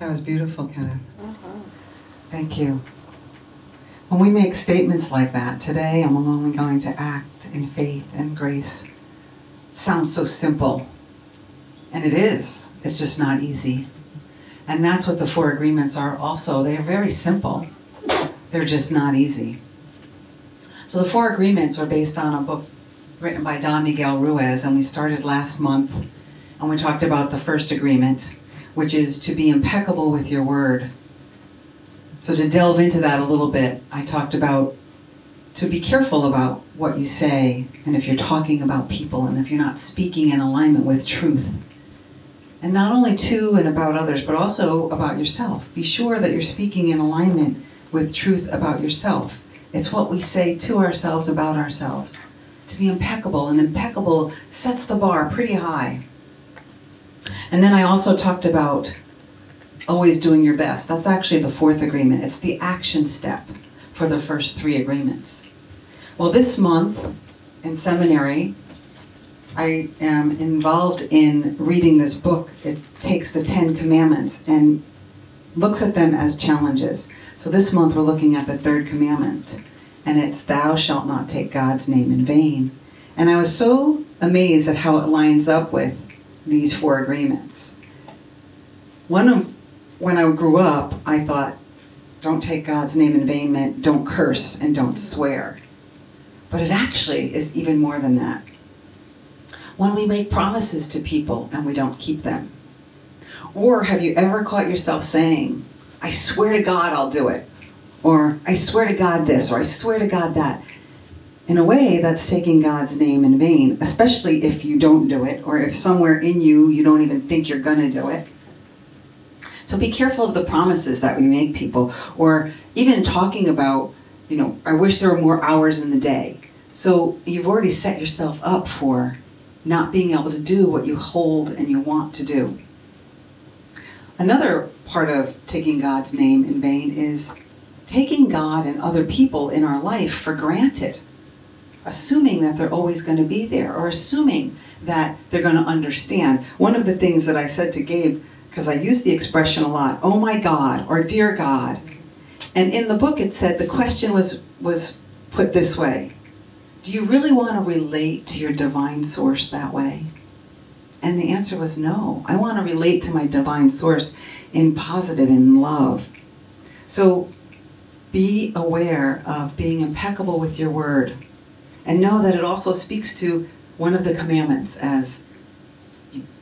That was beautiful, Kenneth. Thank you. When we make statements like that, today I'm only going to act in faith and grace, it sounds so simple. And it is. It's just not easy. And that's what the four agreements are also. They are very simple. They're just not easy. So the four agreements were based on a book written by Don Miguel Ruiz, and we started last month, and we talked about the first agreement, which is to be impeccable with your word. So to delve into that a little bit, I talked about to be careful about what you say, and if you're talking about people, and if you're not speaking in alignment with truth. And not only to and about others, but also about yourself. Be sure that you're speaking in alignment with truth about yourself. It's what we say to ourselves about ourselves. To be impeccable, and impeccable sets the bar pretty high. And then I also talked about always doing your best. That's actually the fourth agreement. It's the action step for the first three agreements. Well, this month in seminary, I am involved in reading this book. It takes the Ten Commandments and looks at them as challenges. So this month we're looking at the third commandment, and it's thou shalt not take God's name in vain. And I was so amazed at how it lines up with these four agreements. When I grew up, I thought don't take God's name in vain meant don't curse and don't swear. But it actually is even more than that. When we make promises to people and we don't keep them. Or have you ever caught yourself saying, I swear to God I'll do it. Or I swear to God this, or I swear to God that. In a way, that's taking God's name in vain, especially if you don't do it, or if somewhere in you, you don't even think you're going to do it. So be careful of the promises that we make people, or even talking about, you know, I wish there were more hours in the day. So you've already set yourself up for not being able to do what you hold and you want to do. Another part of taking God's name in vain is taking God and other people in our life for granted, assuming that they're always going to be there, or assuming that they're going to understand. One of the things that I said to Gabe, because I use the expression a lot, oh my God, or dear God. And in the book it said, the question was put this way. Do you really want to relate to your divine source that way? And the answer was no. I want to relate to my divine source in positive, in love. So be aware of being impeccable with your word. And know that it also speaks to one of the commandments as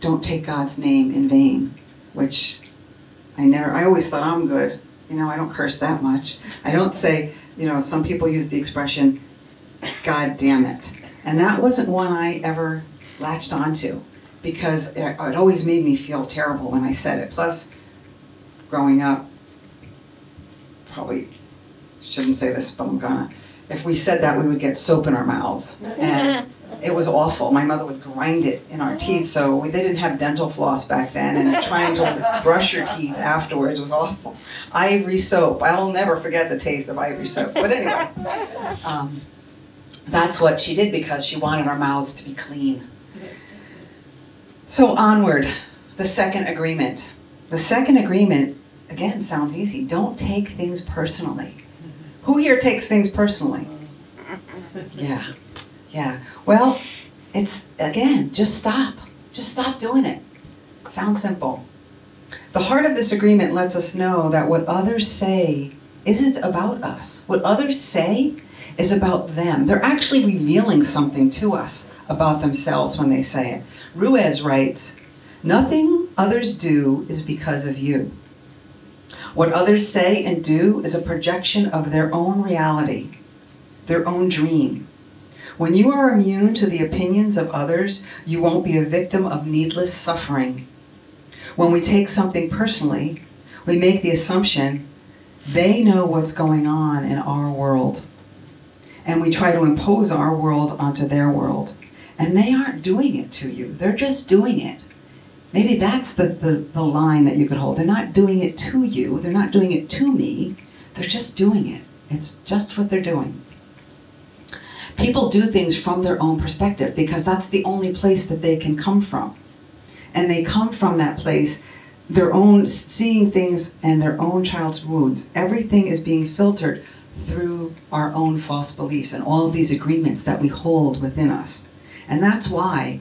don't take God's name in vain, which I always thought I'm good. You know, I don't curse that much. I don't say, you know, some people use the expression, God damn it. And that wasn't one I ever latched onto because it always made me feel terrible when I said it. Plus, growing up, probably shouldn't say this, but I'm gonna. If we said that, we would get soap in our mouths. And it was awful. My mother would grind it in our teeth. So they didn't have dental floss back then. And trying to brush your teeth afterwards was awful. Ivory soap. I'll never forget the taste of ivory soap. But anyway. That's what she did because she wanted our mouths to be clean. So onward, the second agreement. The second agreement, again, sounds easy. Don't take things personally. Who here takes things personally? Yeah. Well, it's, again, just stop. Just stop doing it. Sounds simple. The heart of this agreement lets us know that what others say isn't about us. What others say is about them. They're actually revealing something to us about themselves when they say it. Ruiz writes, "Nothing others do is because of you. What others say and do is a projection of their own reality, their own dream. When you are immune to the opinions of others, you won't be a victim of needless suffering. When we take something personally, we make the assumption they know what's going on in our world. And we try to impose our world onto their world. And they aren't doing it to you. They're just doing it." Maybe that's the line that you could hold. They're not doing it to you. They're not doing it to me. They're just doing it. It's just what they're doing. People do things from their own perspective because that's the only place that they can come from. And they come from that place their own seeing things and their own child's wounds. Everything is being filtered through our own false beliefs and all of these agreements that we hold within us. And that's why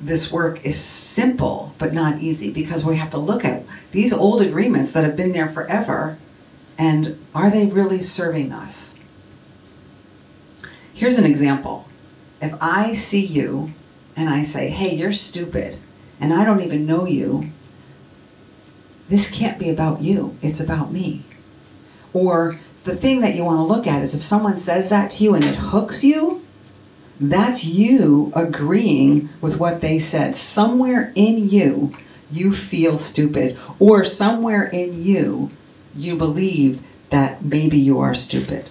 this work is simple but not easy, because we have to look at these old agreements that have been there forever, and are they really serving us? Here's an example. If I see you and I say, hey, you're stupid, and I don't even know you, this can't be about you, it's about me. Or the thing that you want to look at is if someone says that to you and it hooks you, that's you agreeing with what they said. Somewhere in you, you feel stupid, or somewhere in you, you believe that maybe you are stupid.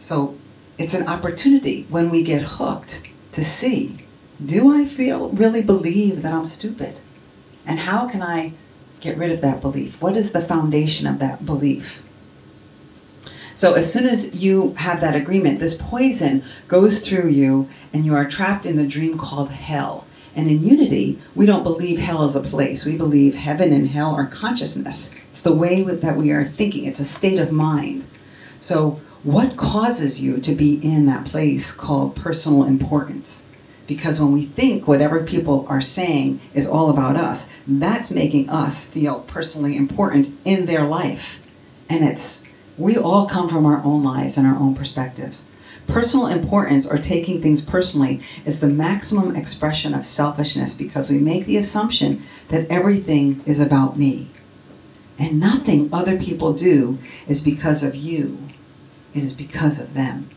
So it's an opportunity when we get hooked to see, do I really believe that I'm stupid? And how can I get rid of that belief? What is the foundation of that belief? So as soon as you have that agreement, this poison goes through you and you are trapped in the dream called hell. And in Unity, we don't believe hell is a place. We believe heaven and hell are consciousness. It's the way that we are thinking. It's a state of mind. So what causes you to be in that place called personal importance? Because when we think whatever people are saying is all about us, that's making us feel personally important in their life. And we all come from our own lives and our own perspectives. Personal importance, or taking things personally, is the maximum expression of selfishness, because we make the assumption that everything is about me. And nothing other people do is because of you. It is because of them.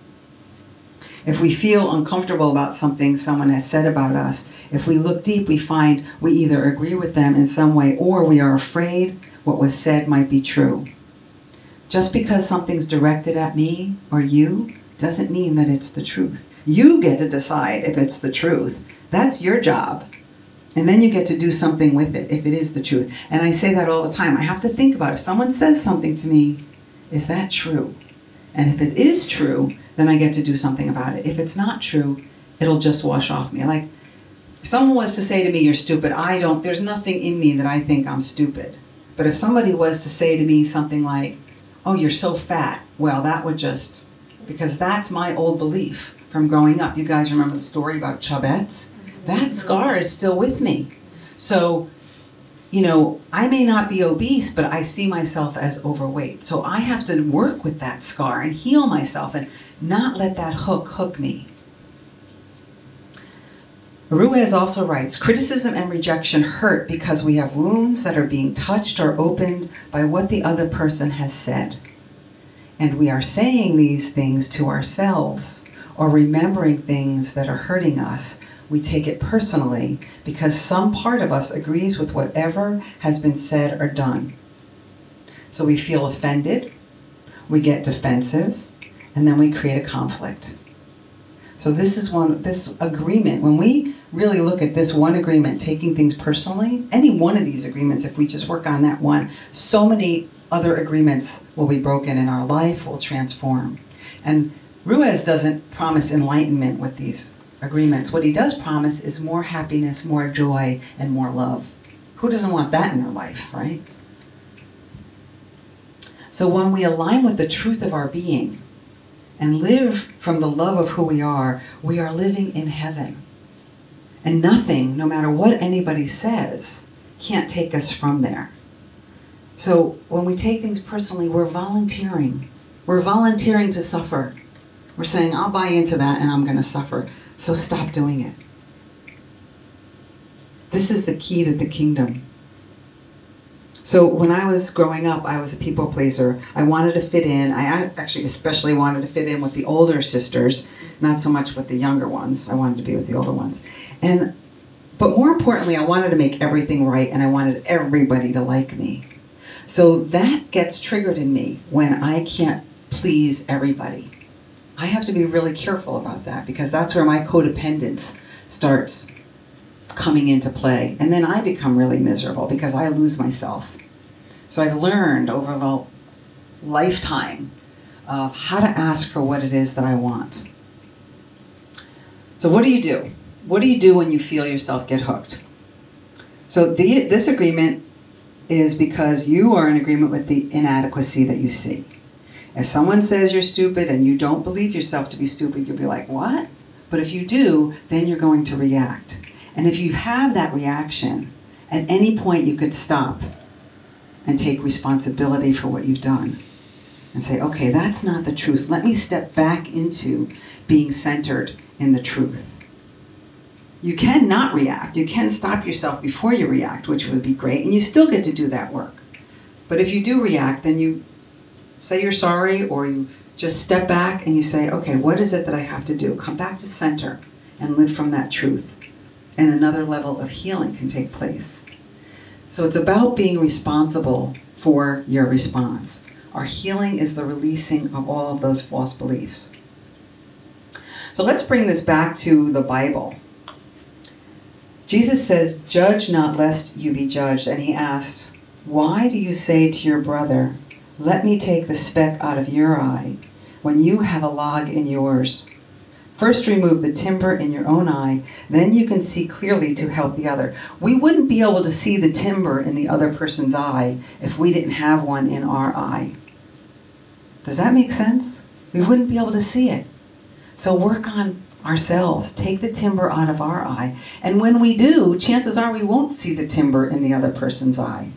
If we feel uncomfortable about something someone has said about us, if we look deep, we find we either agree with them in some way or we are afraid what was said might be true. Just because something's directed at me or you doesn't mean that it's the truth. You get to decide if it's the truth. That's your job. And then you get to do something with it if it is the truth. And I say that all the time. I have to think about, if someone says something to me, is that true? And if it is true, then I get to do something about it. If it's not true, it'll just wash off me. Like, if someone was to say to me, you're stupid, there's nothing in me that I think I'm stupid. But if somebody was to say to me something like, oh, you're so fat, well, that would just, because that's my old belief from growing up. You guys remember the story about Chubets? That scar is still with me. So, you know, I may not be obese, but I see myself as overweight. So I have to work with that scar and heal myself and not let that hook me. Ruiz also writes, criticism and rejection hurt because we have wounds that are being touched or opened by what the other person has said. And we are saying these things to ourselves or remembering things that are hurting us. We take it personally because some part of us agrees with whatever has been said or done. So we feel offended, we get defensive, and then we create a conflict. So this agreement, when we really look at this one agreement, taking things personally, any one of these agreements, if we just work on that one, so many other agreements will be broken in our life, will transform. And Ruiz doesn't promise enlightenment with these agreements. What he does promise is more happiness, more joy, and more love. Who doesn't want that in their life, right? So when we align with the truth of our being and live from the love of who we are living in heaven. And nothing, no matter what anybody says, can't take us from there. So when we take things personally, we're volunteering. We're volunteering to suffer. We're saying, I'll buy into that and I'm going to suffer. So stop doing it. This is the key to the kingdom. So when I was growing up, I was a people pleaser. I wanted to fit in. I actually especially wanted to fit in with the older sisters, not so much with the younger ones. I wanted to be with the older ones. But more importantly, I wanted to make everything right and I wanted everybody to like me. So that gets triggered in me when I can't please everybody. I have to be really careful about that, because that's where my codependence starts coming into play. And then I become really miserable because I lose myself. So I've learned over the lifetime of how to ask for what it is that I want. So what do you do? What do you do when you feel yourself get hooked? So this agreement is because you are in agreement with the inadequacy that you see. If someone says you're stupid and you don't believe yourself to be stupid, you'll be like, what? But if you do, then you're going to react. And if you have that reaction, at any point you could stop and take responsibility for what you've done and say, okay, that's not the truth. Let me step back into being centered in the truth. You can not react. You can stop yourself before you react, which would be great, and you still get to do that work. But if you do react, then you say you're sorry, or you just step back and you say, okay, what is it that I have to do? Come back to center and live from that truth. And another level of healing can take place. So it's about being responsible for your response. Our healing is the releasing of all of those false beliefs. So let's bring this back to the Bible. Jesus says, judge not lest you be judged. And he asks, why do you say to your brother, let me take the speck out of your eye when you have a log in yours? First remove the timber in your own eye, then you can see clearly to help the other. We wouldn't be able to see the timber in the other person's eye if we didn't have one in our eye. Does that make sense? We wouldn't be able to see it. So work on ourselves. Take the timber out of our eye. And when we do, chances are we won't see the timber in the other person's eye.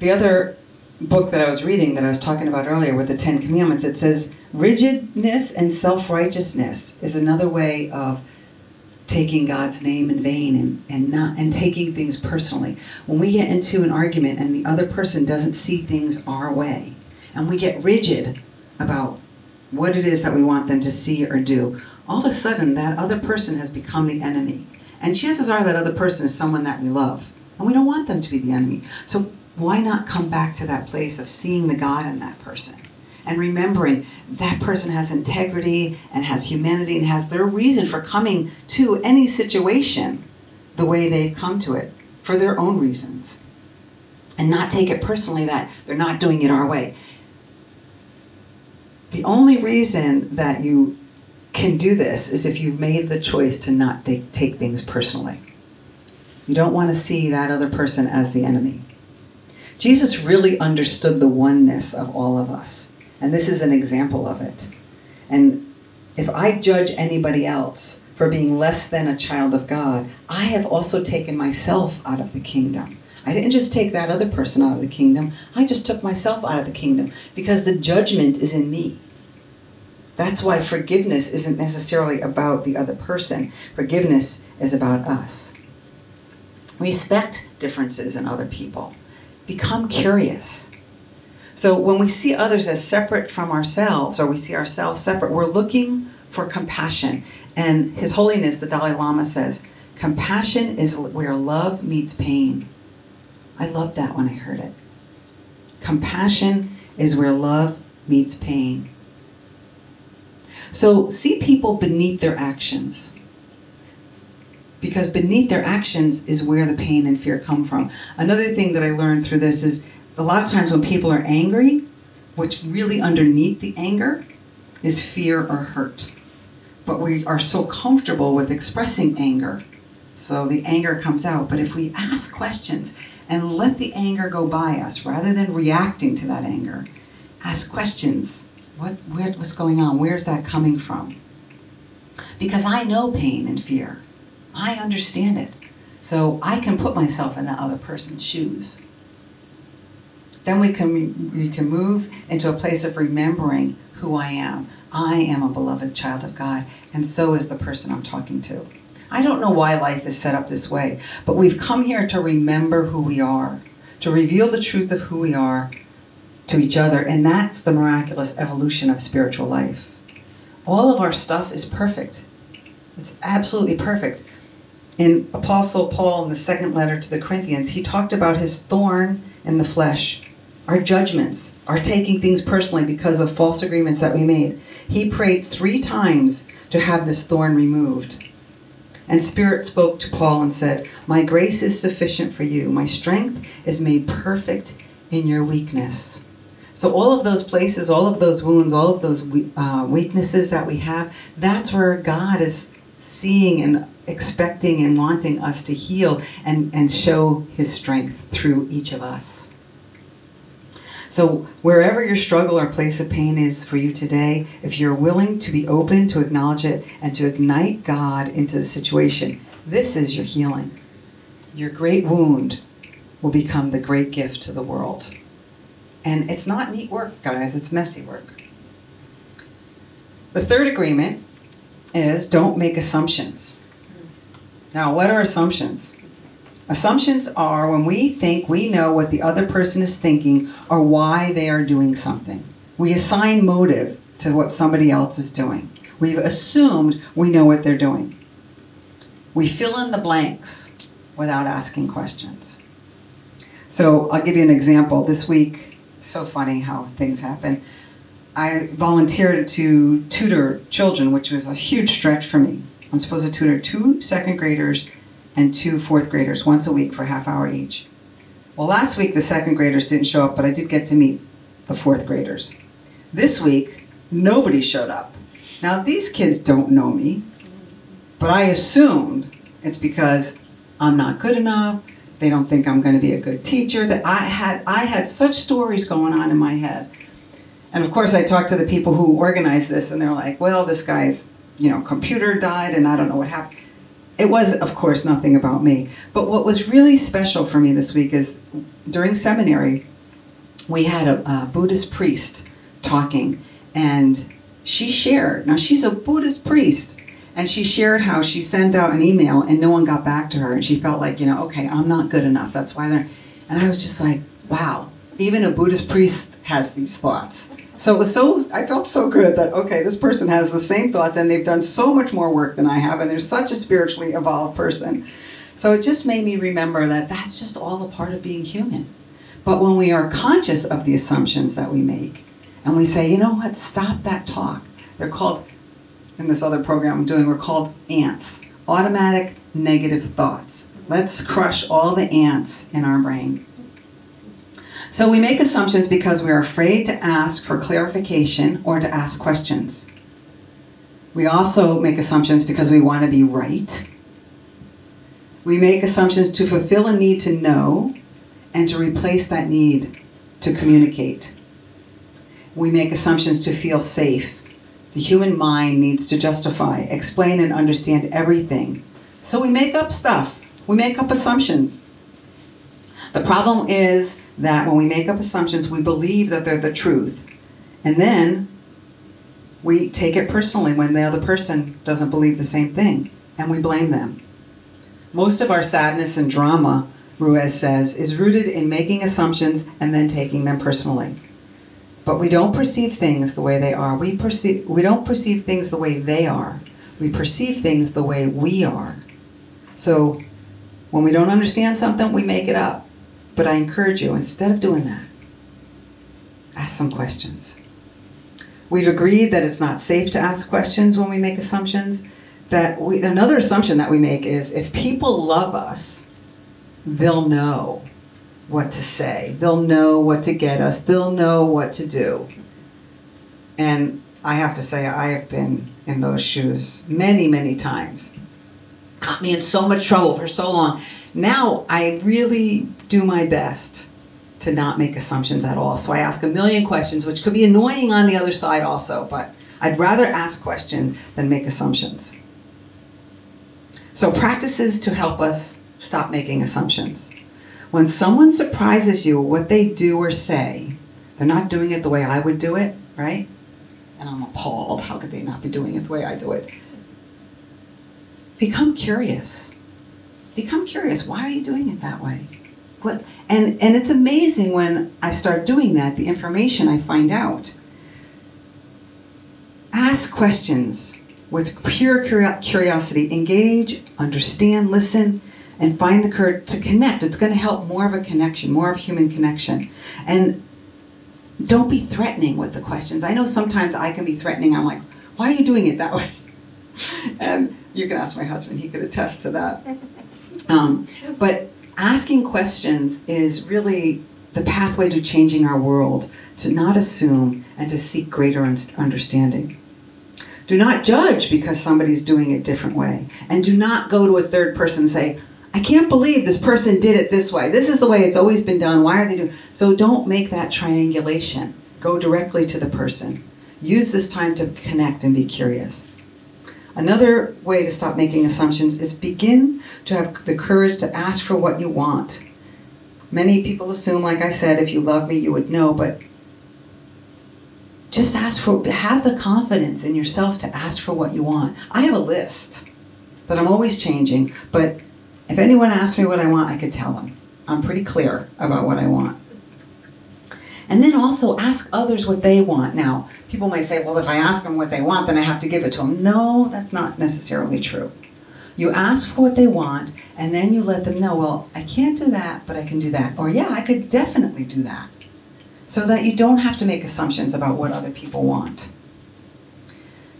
The other book that I was reading that I was talking about earlier with the Ten Commandments, it says rigidness and self-righteousness is another way of taking God's name in vain and taking things personally. When we get into an argument and the other person doesn't see things our way, and we get rigid about what it is that we want them to see or do, all of a sudden that other person has become the enemy. And chances are that other person is someone that we love, and we don't want them to be the enemy. So why not come back to that place of seeing the God in that person and remembering that person has integrity and has humanity and has their reason for coming to any situation the way they've come to it for their own reasons, and not take it personally that they're not doing it our way. The only reason that you can do this is if you've made the choice to not take things personally. You don't want to see that other person as the enemy. Jesus really understood the oneness of all of us, and this is an example of it. And if I judge anybody else for being less than a child of God, I have also taken myself out of the kingdom. I didn't just take that other person out of the kingdom. I just took myself out of the kingdom, because the judgment is in me. That's why forgiveness isn't necessarily about the other person. Forgiveness is about us. Respect differences in other people. Become curious. So when we see others as separate from ourselves, or we see ourselves separate, we're looking for compassion. And His Holiness, the Dalai Lama, says, compassion is where love meets pain. I loved that when I heard it. Compassion is where love meets pain. So see people beneath their actions, because beneath their actions is where the pain and fear come from. Another thing that I learned through this is a lot of times when people are angry, what's really underneath the anger is fear or hurt. But we are so comfortable with expressing anger, so the anger comes out. But if we ask questions and let the anger go by us, rather than reacting to that anger, ask questions. What's going on? Where's that coming from? Because I know pain and fear. I understand it, so I can put myself in that other person's shoes. Then we can move into a place of remembering who I am. I am a beloved child of God, and so is the person I'm talking to. I don't know why life is set up this way, but we've come here to remember who we are, to reveal the truth of who we are to each other, and that's the miraculous evolution of spiritual life. All of our stuff is perfect. It's absolutely perfect. In Apostle Paul, in the second letter to the Corinthians, he talked about his thorn in the flesh, our judgments, our taking things personally because of false agreements that we made. He prayed 3 times to have this thorn removed. And Spirit spoke to Paul and said, my grace is sufficient for you. My strength is made perfect in your weakness. So all of those places, all of those wounds, all of those weaknesses that we have, that's where God is seeing and expecting and wanting us to heal and show his strength through each of us. So wherever your struggle or place of pain is for you today, if you're willing to be open, to acknowledge it, and to ignite God into the situation, this is your healing. Your great wound will become the great gift to the world. And it's not neat work, guys. It's messy work. The third agreement is don't make assumptions. Now, what are assumptions? Assumptions are when we think we know what the other person is thinking or why they are doing something. We assign motive to what somebody else is doing. We've assumed we know what they're doing. We fill in the blanks without asking questions. So I'll give you an example. This week, so funny how things happen. I volunteered to tutor children, which was a huge stretch for me. I'm supposed to tutor 2 second graders and 2 fourth graders once a week for a half hour each. Well, last week the second graders didn't show up, but I did get to meet the fourth graders. This week, nobody showed up. Now, these kids don't know me, but I assumed it's because I'm not good enough, they don't think I'm going to be a good teacher, that I had such stories going on in my head. And of course, I talked to the people who organized this, and they're like, well, this guy's, you know, computer died, and I don't know what happened. It was, of course, nothing about me. But what was really special for me this week is during seminary, we had a Buddhist priest talking, and she shared. Now, she's a Buddhist priest, and she shared how she sent out an email, and no one got back to her, and she felt like, you know, okay, I'm not good enough. That's why they're... And I was just like, wow, even a Buddhist priest has these thoughts. So it was so, I felt so good that, okay, this person has the same thoughts and they've done so much more work than I have, and they're such a spiritually evolved person. So it just made me remember that that's just all a part of being human. But when we are conscious of the assumptions that we make and we say, you know what, stop that talk. They're called, in this other program I'm doing, we're called ants, automatic negative thoughts. Let's crush all the ants in our brain. So we make assumptions because we are afraid to ask for clarification or to ask questions. We also make assumptions because we want to be right. We make assumptions to fulfill a need to know and to replace that need to communicate. We make assumptions to feel safe. The human mind needs to justify, explain, and understand everything. So we make up stuff. We make up assumptions. The problem is that when we make up assumptions, we believe that they're the truth. And then we take it personally when the other person doesn't believe the same thing, and we blame them. Most of our sadness and drama, Ruiz says, is rooted in making assumptions and then taking them personally. But we don't perceive things the way they are. We don't perceive things the way they are. We perceive things the way we are. So when we don't understand something, we make it up. But I encourage you, instead of doing that, ask some questions. We've agreed that it's not safe to ask questions when we make assumptions. Another assumption that we make is if people love us, they'll know what to say. They'll know what to get us. They'll know what to do. And I have to say, I have been in those shoes many, many times. Got me in so much trouble for so long. Now I really do my best to not make assumptions at all. So I ask a million questions, which could be annoying on the other side also, but I'd rather ask questions than make assumptions. So practices to help us stop making assumptions. When someone surprises you with what they do or say, they're not doing it the way I would do it, right? And I'm appalled. How could they not be doing it the way I do it? Become curious. Become curious. Why are you doing it that way? What? And it's amazing when I start doing that, the information I find out. Ask questions with pure curiosity. Engage, understand, listen, and find the courage to connect. It's going to help more of a connection, more of human connection. And don't be threatening with the questions. I know sometimes I can be threatening. I'm like, why are you doing it that way? And you can ask my husband. He could attest to that. But asking questions is really the pathway to changing our world, to not assume and to seek greater understanding. Do not judge because somebody's doing it a different way. And do not go to a third person and say, I can't believe this person did it this way. This is the way it's always been done. Why are they doing it? So don't make that triangulation. Go directly to the person. Use this time to connect and be curious. Another way to stop making assumptions is begin to have the courage to ask for what you want. Many people assume, like I said, if you love me, you would know, but just ask for, have the confidence in yourself to ask for what you want. I have a list that I'm always changing, but if anyone asked me what I want, I could tell them. I'm pretty clear about what I want. And then also ask others what they want. Now, people might say, well, if I ask them what they want, then I have to give it to them. No, that's not necessarily true. You ask for what they want, and then you let them know, well, I can't do that, but I can do that. Or, yeah, I could definitely do that. So that you don't have to make assumptions about what other people want.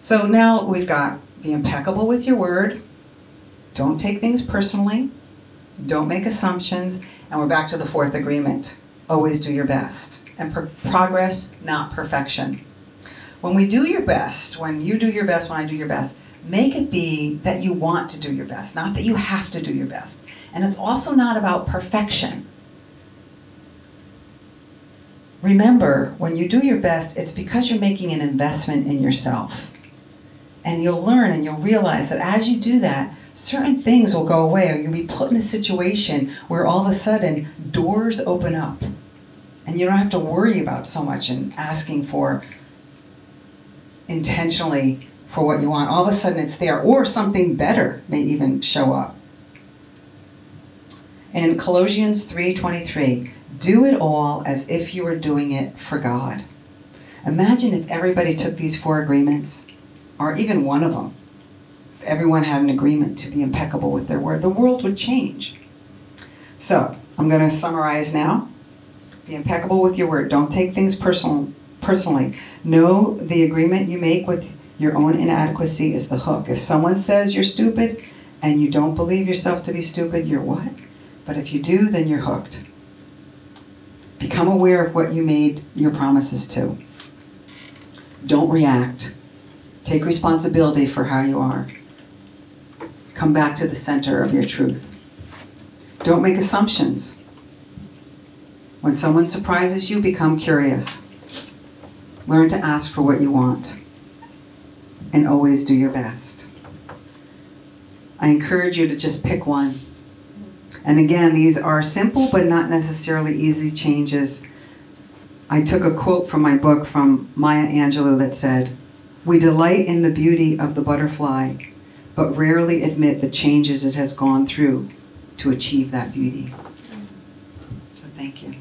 So now we've got be impeccable with your word. Don't take things personally. Don't make assumptions. And we're back to the fourth agreement. Always do your best. And progress, not perfection. When we do your best, when you do your best, when I do your best, make it be that you want to do your best, not that you have to do your best. And it's also not about perfection. Remember, when you do your best, it's because you're making an investment in yourself. And you'll learn and you'll realize that as you do that, certain things will go away, or you'll be put in a situation where all of a sudden doors open up and you don't have to worry about so much and asking for intentionally for what you want. All of a sudden it's there, or something better may even show up. In Colossians 3:23, do it all as if you were doing it for God. Imagine if everybody took these four agreements, or even one of them, everyone had an agreement to be impeccable with their word, the world would change. So, I'm going to summarize now. Be impeccable with your word. Don't take things personally. Know the agreement you make with your own inadequacy is the hook. If someone says you're stupid and you don't believe yourself to be stupid, you're what? But if you do, then you're hooked. Become aware of what you made your promises to. Don't react. Take responsibility for how you are. Come back to the center of your truth. Don't make assumptions. When someone surprises you, become curious. Learn to ask for what you want. And always do your best. I encourage you to just pick one. And again, these are simple but not necessarily easy changes. I took a quote from my book from Maya Angelou that said, "We delight in the beauty of the butterfly, but rarely admit the changes it has gone through to achieve that beauty." So thank you.